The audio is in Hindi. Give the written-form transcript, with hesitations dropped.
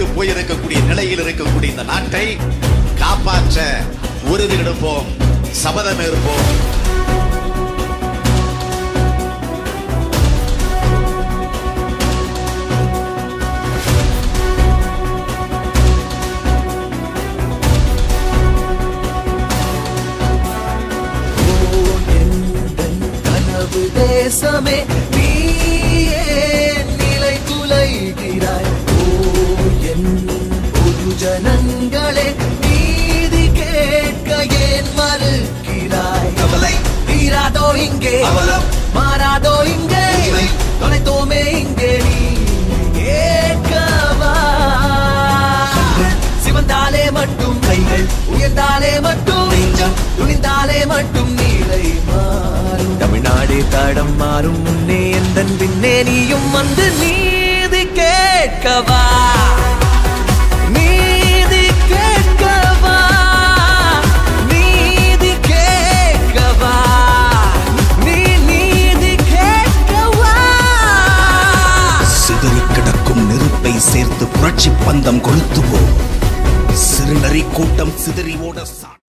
விட்டு போயிருக்கக்கூடிய நிலையில் இருக்கக்கூடிய இந்த நாட்டை காப்பாற்ற உறுதி எடுப்போம், சபதம் ஏற்போம். समय नीले तुलाई गिराय जनंगले नीदी केटकयेन मरु गिराय अबले वीरा दो इंगे अबलम मारा दो इंगे तोले तो में इंगे नी एकवा सिवंदाले मट्टुम कैगल उयंदाले मट्टुम निंजम तुनिंदाले मट्टुम नीले मारु तमिनाडे ताडम मारु मुन्ने एंदन बिन्ने नीयुम मंद नीदी केटकवा சேர்த்து புரட்சி பந்தம் கொளுத்துவோம். சிறுநரி கூட்டம் சிதறி ஓட